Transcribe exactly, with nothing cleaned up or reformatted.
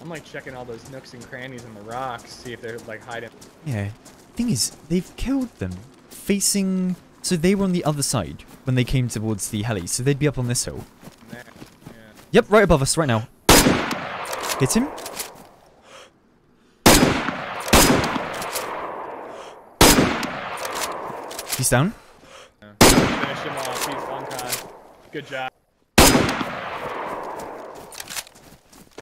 I'm like checking all those nooks and crannies in the rocks, see if they're like hiding. Yeah. Thing is, they've killed them facing. So they were on the other side when they came towards the heli. So they'd be up on this hill. Yeah. Yep, right above us right now. Hit him. He's down. Yeah. Finish him off. He's on time. Good job.